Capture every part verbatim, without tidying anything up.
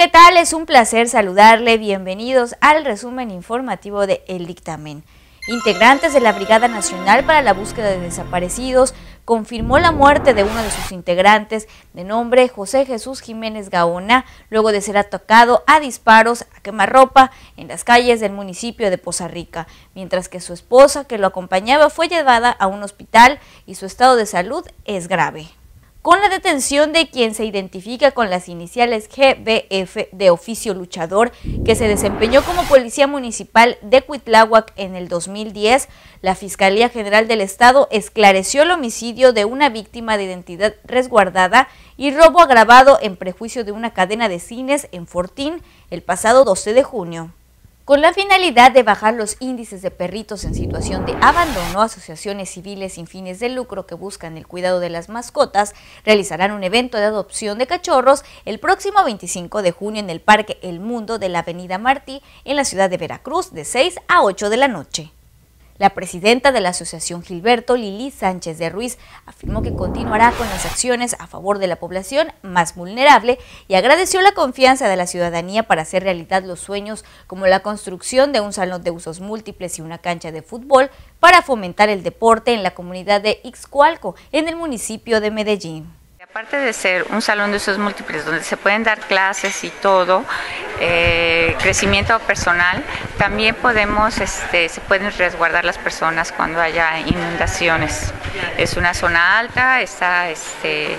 ¿qué tal? Es un placer saludarle, bienvenidos al resumen informativo de El Dictamen. Integrantes de la Brigada Nacional para la Búsqueda de Desaparecidos confirmó la muerte de uno de sus integrantes, de nombre José Jesús Jiménez Gaona, luego de ser atacado a disparos a quemarropa en las calles del municipio de Poza Rica, mientras que su esposa, que lo acompañaba, fue llevada a un hospital y su estado de salud es grave. Con la detención de quien se identifica con las iniciales G B F de oficio luchador, que se desempeñó como policía municipal de Cuitláhuac en el dos mil diez, la Fiscalía General del Estado esclareció el homicidio de una víctima de identidad resguardada y robo agravado en prejuicio de una cadena de cines en Fortín el pasado doce de junio. Con la finalidad de bajar los índices de perritos en situación de abandono, asociaciones civiles sin fines de lucro que buscan el cuidado de las mascotas realizarán un evento de adopción de cachorros el próximo veinticinco de junio en el Parque El Mundo de la Avenida Martí en la ciudad de Veracruz de seis a ocho de la noche. La presidenta de la Asociación Gilberto, Lili Sánchez de Ruiz, afirmó que continuará con las acciones a favor de la población más vulnerable y agradeció la confianza de la ciudadanía para hacer realidad los sueños como la construcción de un salón de usos múltiples y una cancha de fútbol para fomentar el deporte en la comunidad de Ixcualco, en el municipio de Medellín. Aparte de ser un salón de usos múltiples donde se pueden dar clases y todo, eh, crecimiento personal, también podemos, este, se pueden resguardar las personas cuando haya inundaciones. Es una zona alta, está, este,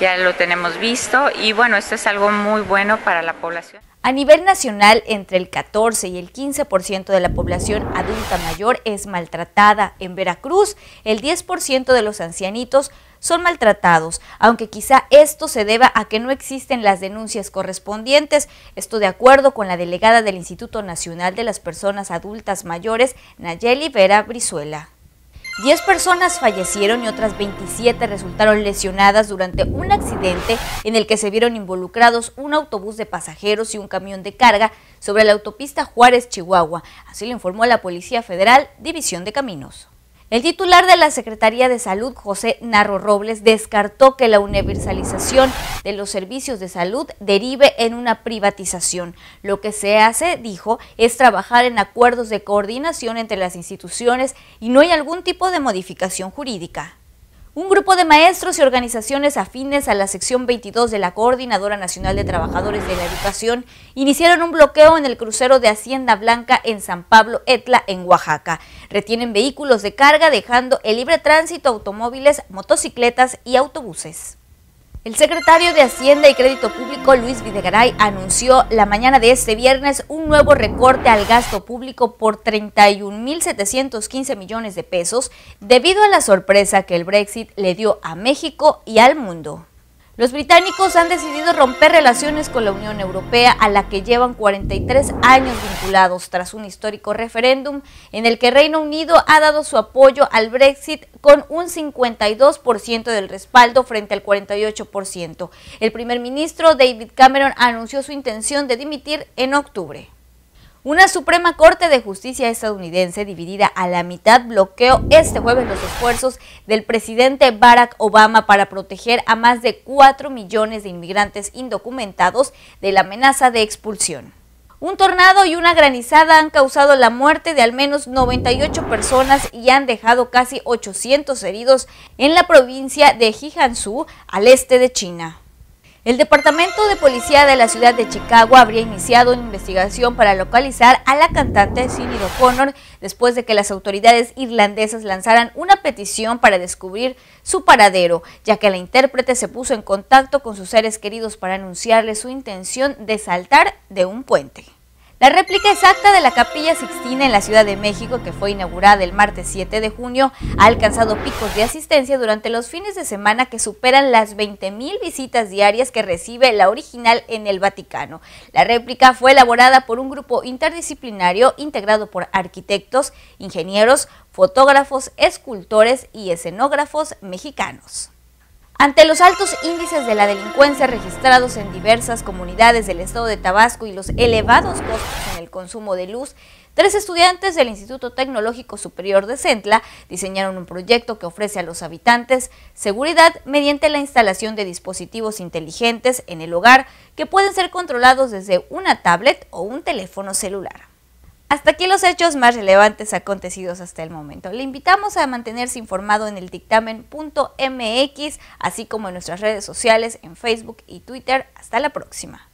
ya lo tenemos visto y bueno, esto es algo muy bueno para la población. A nivel nacional, entre el catorce y el quince por ciento de la población adulta mayor es maltratada. En Veracruz, el diez por ciento de los ancianitos son maltratados, aunque quizá esto se deba a que no existen las denuncias correspondientes. Esto de acuerdo con la delegada del Instituto Nacional de las Personas Adultas Mayores, Nayeli Vera Brizuela. diez personas fallecieron y otras veintisiete resultaron lesionadas durante un accidente en el que se vieron involucrados un autobús de pasajeros y un camión de carga sobre la autopista Juárez-Chihuahua, así lo informó la Policía Federal, División de Caminos. El titular de la Secretaría de Salud, José Narro Robles, descartó que la universalización de los servicios de salud derive en una privatización. Lo que se hace, dijo, es trabajar en acuerdos de coordinación entre las instituciones y no hay algún tipo de modificación jurídica. Un grupo de maestros y organizaciones afines a la sección veintidós de la Coordinadora Nacional de Trabajadores de la Educación iniciaron un bloqueo en el crucero de Hacienda Blanca en San Pablo, Etla, en Oaxaca. Retienen vehículos de carga dejando el libre tránsito a automóviles, motocicletas y autobuses. El secretario de Hacienda y Crédito Público, Luis Videgaray, anunció la mañana de este viernes un nuevo recorte al gasto público por treinta y un mil setecientos quince millones de pesos debido a la sorpresa que el Brexit le dio a México y al mundo. Los británicos han decidido romper relaciones con la Unión Europea, a la que llevan cuarenta y tres años vinculados tras un histórico referéndum en el que Reino Unido ha dado su apoyo al Brexit con un cincuenta y dos por ciento del respaldo frente al cuarenta y ocho por ciento. El primer ministro David Cameron anunció su intención de dimitir en octubre. Una Suprema Corte de Justicia estadounidense dividida a la mitad bloqueó este jueves los esfuerzos del presidente Barack Obama para proteger a más de cuatro millones de inmigrantes indocumentados de la amenaza de expulsión. Un tornado y una granizada han causado la muerte de al menos noventa y ocho personas y han dejado casi ochocientos heridos en la provincia de Jiangsu, al este de China. El Departamento de Policía de la ciudad de Chicago habría iniciado una investigación para localizar a la cantante Sinéad O'Connor después de que las autoridades irlandesas lanzaran una petición para descubrir su paradero, ya que la intérprete se puso en contacto con sus seres queridos para anunciarles su intención de saltar de un puente. La réplica exacta de la Capilla Sixtina en la Ciudad de México, que fue inaugurada el martes siete de junio, ha alcanzado picos de asistencia durante los fines de semana que superan las veinte mil visitas diarias que recibe la original en el Vaticano. La réplica fue elaborada por un grupo interdisciplinario integrado por arquitectos, ingenieros, fotógrafos, escultores y escenógrafos mexicanos. Ante los altos índices de la delincuencia registrados en diversas comunidades del estado de Tabasco y los elevados costos en el consumo de luz, Tres estudiantes del Instituto Tecnológico Superior de Etla diseñaron un proyecto que ofrece a los habitantes seguridad mediante la instalación de dispositivos inteligentes en el hogar que pueden ser controlados desde una tablet o un teléfono celular. Hasta aquí los hechos más relevantes acontecidos hasta el momento. Le invitamos a mantenerse informado en el dictamen punto m x, así como en nuestras redes sociales en Facebook y Twitter. Hasta la próxima.